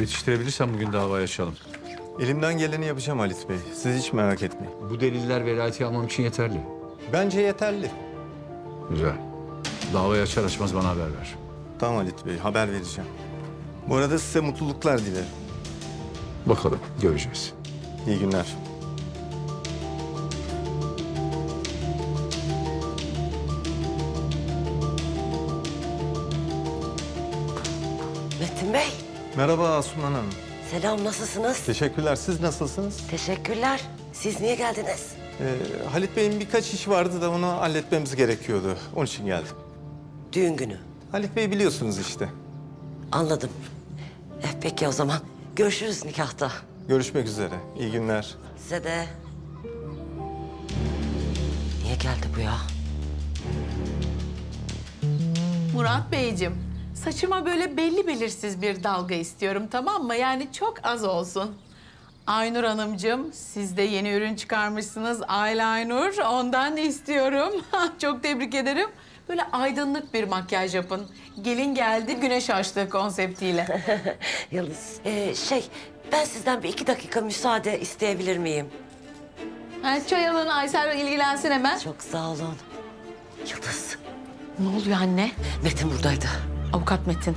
Yetiştirebilirsen bugün davayı açalım. Elimden geleni yapacağım Halit Bey. Siz hiç merak etmeyin. Bu deliller velayeti almam için yeterli. Bence yeterli. Güzel. Davayı açar açmaz bana haber ver. Tamam Halit Bey, haber vereceğim. Bu arada size mutluluklar dilerim. Bakalım, göreceğiz. İyi günler. Metin Bey. Merhaba Asuman Hanım. Selam, nasılsınız? Teşekkürler, siz nasılsınız? Teşekkürler. Siz niye geldiniz? Halit Bey'in birkaç işi vardı da onu halletmemiz gerekiyordu. Onun için geldim. Düğün günü. Halit Bey biliyorsunuz işte. Anladım. Peki o zaman. Görüşürüz nikahta. Görüşmek üzere. İyi günler. Size de. Niye geldi bu ya? Murat Beyciğim, saçıma böyle belli belirsiz bir dalga istiyorum, tamam mı? Yani çok az olsun. Aynur Hanımcığım, siz de yeni ürün çıkarmışsınız. Aynur, ondan istiyorum. Çok tebrik ederim. Böyle aydınlık bir makyaj yapın. Gelin geldi, güneş açtı konseptiyle. Yıldız, ben sizden bir 2 dakika müsaade isteyebilir miyim? Ha, çay alın, Aysel ilgilensin hemen. Çok sağ olun. Yıldız. Ne oluyor anne? Metin buradaydı. Avukat Metin.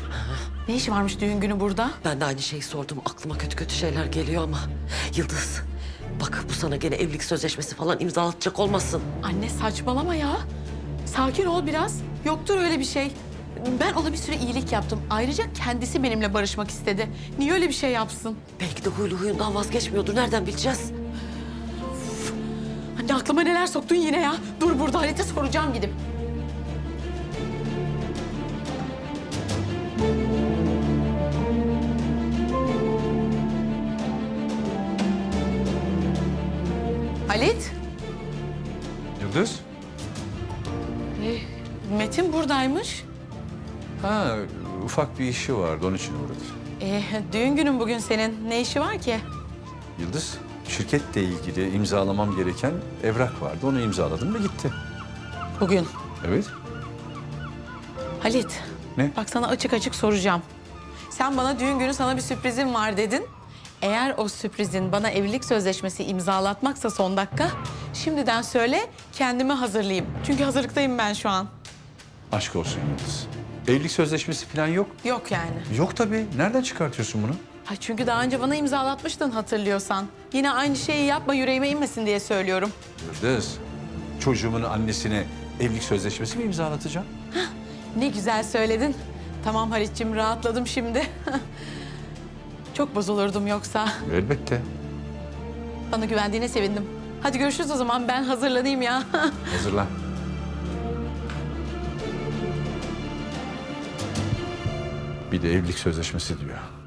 Ne işi varmış düğün günü burada? Ben de aynı şeyi sordum. Aklıma kötü kötü şeyler geliyor ama. Yıldız, bak bu sana gene evlilik sözleşmesi falan imzalatacak olmasın. Anne saçmalama ya. Sakin ol biraz. Yoktur öyle bir şey. Ben ona bir sürü iyilik yaptım. Ayrıca kendisi benimle barışmak istedi. Niye öyle bir şey yapsın? Belki de huylu huyundan vazgeçmiyordur. Nereden bileceğiz? Of. Anne aklıma neler soktun yine ya. Dur burada Halit'e soracağım gidip. Halit? Yıldız? Metin buradaymış. Ha, ufak bir işi vardı, onun için uğradı. Düğün günün bugün senin. Ne işi var ki? Yıldız, şirketle ilgili imzalamam gereken evrak vardı. Onu imzaladım ve gitti. Bugün? Evet. Halit, ne? Bak sana açık açık soracağım. Sen bana düğün günü sana bir sürprizim var dedin. Eğer o sürprizin bana evlilik sözleşmesi imzalatmaksa son dakika, şimdiden söyle kendimi hazırlayayım. Çünkü hazırlıktayım ben şu an. Aşk olsun Yıldız. Evlilik sözleşmesi falan yok. Yok yani. Yok tabii. Nereden çıkartıyorsun bunu? Ha çünkü daha önce bana imzalatmıştın hatırlıyorsan. Yine aynı şeyi yapma yüreğime inmesin diye söylüyorum. Yıldız, çocuğumun annesine evlilik sözleşmesi mi imzalatacağım? Hah, ne güzel söyledin. Tamam Halit'ciğim, rahatladım şimdi. Çok bozulurdum yoksa. Elbette. Bana güvendiğine sevindim. Hadi görüşürüz o zaman. Ben hazırlanayım ya. Hazırlan. Bir de evlilik sözleşmesi diyor.